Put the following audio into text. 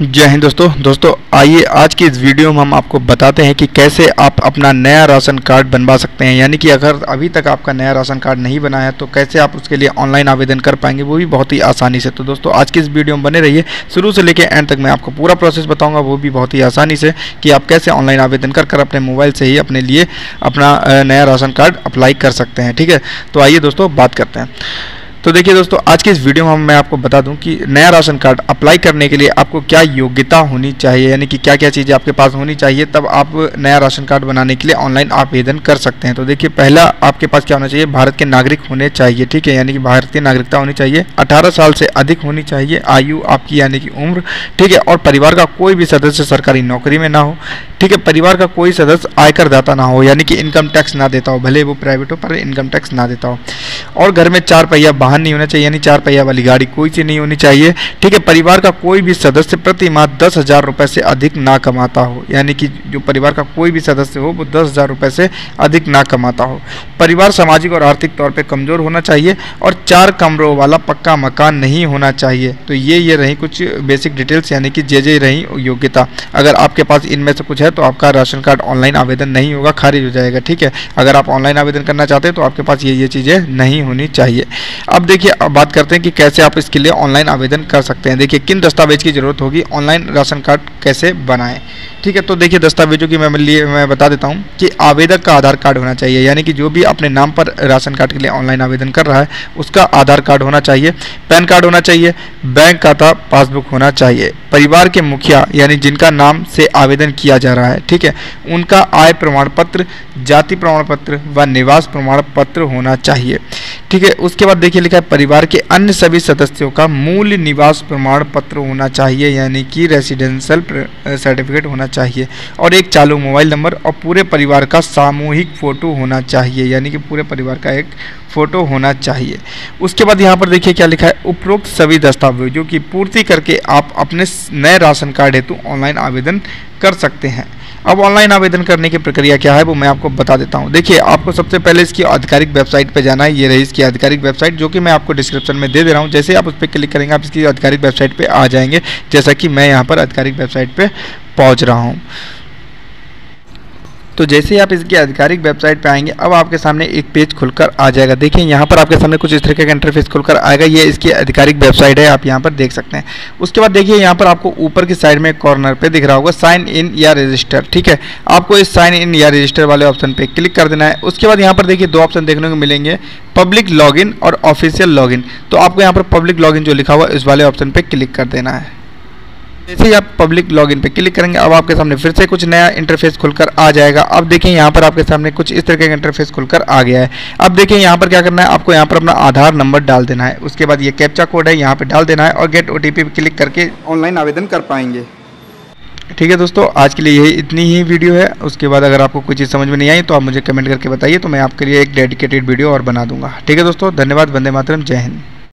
जय हिंद दोस्तों आइए आज की इस वीडियो में हम आपको बताते हैं कि कैसे आप अपना नया राशन कार्ड बनवा सकते हैं, यानी कि अगर अभी तक आपका नया राशन कार्ड नहीं बना है तो कैसे आप उसके लिए ऑनलाइन आवेदन कर पाएंगे, वो भी बहुत ही आसानी से। तो दोस्तों आज की इस वीडियो में बने रहिए, शुरू से लेकर एंड तक मैं आपको पूरा प्रोसेस बताऊँगा, वो भी बहुत ही आसानी से कि आप कैसे ऑनलाइन आवेदन कर अपने मोबाइल से ही अपने लिए अपना नया राशन कार्ड अप्लाई कर सकते हैं। ठीक है, तो आइए दोस्तों बात करते हैं। तो देखिए दोस्तों आज के इस वीडियो में मैं आपको बता दूं कि नया राशन कार्ड अप्लाई करने के लिए आपको क्या योग्यता होनी चाहिए, यानी कि क्या क्या चीज़ें आपके पास होनी चाहिए तब आप नया राशन कार्ड बनाने के लिए ऑनलाइन आवेदन कर सकते हैं। तो देखिए पहला आपके पास क्या होना चाहिए, भारत के नागरिक होने चाहिए। ठीक है, यानी कि भारतीय नागरिकता होनी चाहिए, 18 साल से अधिक होनी चाहिए आयु आपकी, यानी कि उम्र। ठीक है, और परिवार का कोई भी सदस्य सरकारी नौकरी में ना हो। ठीक है, परिवार का कोई सदस्य आयकरदाता ना हो, यानी कि इनकम टैक्स ना देता हो, भले वो प्राइवेट हो पर इनकम टैक्स ना देता हो। और घर में 4 पहिया वाहन नहीं होना चाहिए, यानी 4 पहिया वाली गाड़ी कोई सी नहीं होनी चाहिए। ठीक है, परिवार का कोई भी सदस्य प्रति माह 10,000 रुपये से अधिक ना कमाता हो, यानी कि जो परिवार का कोई भी सदस्य हो वो 10,000 रुपये से अधिक ना कमाता हो। परिवार सामाजिक और आर्थिक तौर पर कमज़ोर होना चाहिए और 4 कमरों वाला पक्का मकान नहीं होना चाहिए। तो ये रही कुछ बेसिक डिटेल्स, यानी कि जे रही योग्यता। अगर आपके पास इनमें से कुछ है तो आपका राशन कार्ड ऑनलाइन आवेदन नहीं होगा, खारिज हो जाएगा। ठीक है, अगर आप ऑनलाइन आवेदन करना चाहते हैं तो आपके पास ये चीज़ें नहीं होनी चाहिए। अब देखिए अब बात करते हैं कि कैसे आप इसके लिए ऑनलाइन आवेदन कर सकते हैं। देखिए किन दस्तावेज की ज़रूरत होगी, ऑनलाइन राशन कार्ड कैसे बनाएं। ठीक है, तो देखिए दस्तावेजों की मैं बता देता हूं कि आवेदक का आधार कार्ड होना चाहिए, यानी कि जो भी अपने नाम पर राशन कार्ड के लिए ऑनलाइन आवेदन कर रहा है उसका आधार कार्ड होना चाहिए, पैन कार्ड होना चाहिए, बैंक खाता पासबुक होना चाहिए। परिवार के मुखिया यानी जिनका नाम से आवेदन किया जा रहा है, ठीक है, उनका आय प्रमाण पत्र, जाति प्रमाण पत्र व निवास प्रमाण पत्र होना चाहिए। ठीक है, उसके बाद देखिए लिखा है परिवार के अन्य सभी सदस्यों का मूल निवास प्रमाण पत्र होना चाहिए, यानी कि रेसिडेंशियल सर्टिफिकेट होना चाहिए, और एक चालू मोबाइल नंबर और पूरे परिवार का सामूहिक फ़ोटो होना चाहिए, यानी कि पूरे परिवार का एक फ़ोटो होना चाहिए। उसके बाद यहाँ पर देखिए क्या लिखा है, उपरोक्त सभी दस्तावेजों की पूर्ति करके आप अपने नए राशन कार्ड हेतु ऑनलाइन आवेदन कर सकते हैं। अब ऑनलाइन आवेदन करने की प्रक्रिया क्या है वो मैं आपको बता देता हूं। देखिए आपको सबसे पहले इसकी आधिकारिक वेबसाइट पर जाना है, ये रही इसकी आधिकारिक वेबसाइट जो कि मैं आपको डिस्क्रिप्शन में दे रहा हूं। जैसे आप उस पर क्लिक करेंगे आप इसकी आधिकारिक वेबसाइट पर आ जाएंगे, जैसा कि मैं यहाँ पर आधिकारिक वेबसाइट पर पहुँच रहा हूँ। तो जैसे ही आप इसकी आधिकारिक वेबसाइट पर आएंगे अब आपके सामने एक पेज खुलकर आ जाएगा। देखिए यहाँ पर आपके सामने कुछ इस तरीके का इंटरफेस खुलकर आएगा, ये इसकी आधिकारिक वेबसाइट है, आप यहाँ पर देख सकते हैं। उसके बाद देखिए यहाँ पर आपको ऊपर की साइड में कॉर्नर पे दिख रहा होगा साइन इन या रजिस्टर। ठीक है, आपको इस साइन इन या रजिस्टर वाले ऑप्शन पर क्लिक कर देना है। उसके बाद यहाँ पर देखिए 2 ऑप्शन देखने को मिलेंगे, पब्लिक लॉगिन और ऑफिशियल लॉगिन। तो आपको यहाँ पर पब्लिक लॉगिन जो लिखा हुआ है इस वाले ऑप्शन पर क्लिक कर देना है। जैसे ही आप पब्लिक लॉगिन पे क्लिक करेंगे अब आपके सामने फिर से कुछ नया इंटरफेस खुलकर आ जाएगा। अब देखिए यहाँ पर आपके सामने कुछ इस तरीके का इंटरफेस खुलकर आ गया है। अब देखिए यहाँ पर क्या करना है, आपको यहाँ पर अपना आधार नंबर डाल देना है, उसके बाद ये कैप्चा कोड है यहाँ पर डाल देना है और गेट OTP पे क्लिक करके ऑनलाइन आवेदन कर पाएंगे। ठीक है दोस्तों, आज के लिए यही इतनी ही वीडियो है। उसके बाद अगर आपको कोई चीज़ समझ में नहीं आई तो आप मुझे कमेंट करके बताइए, तो मैं आपके लिए एक डेडिकेटेड वीडियो और बना दूंगा। ठीक है दोस्तों, धन्यवाद। वंदे मातरम, जय हिंद।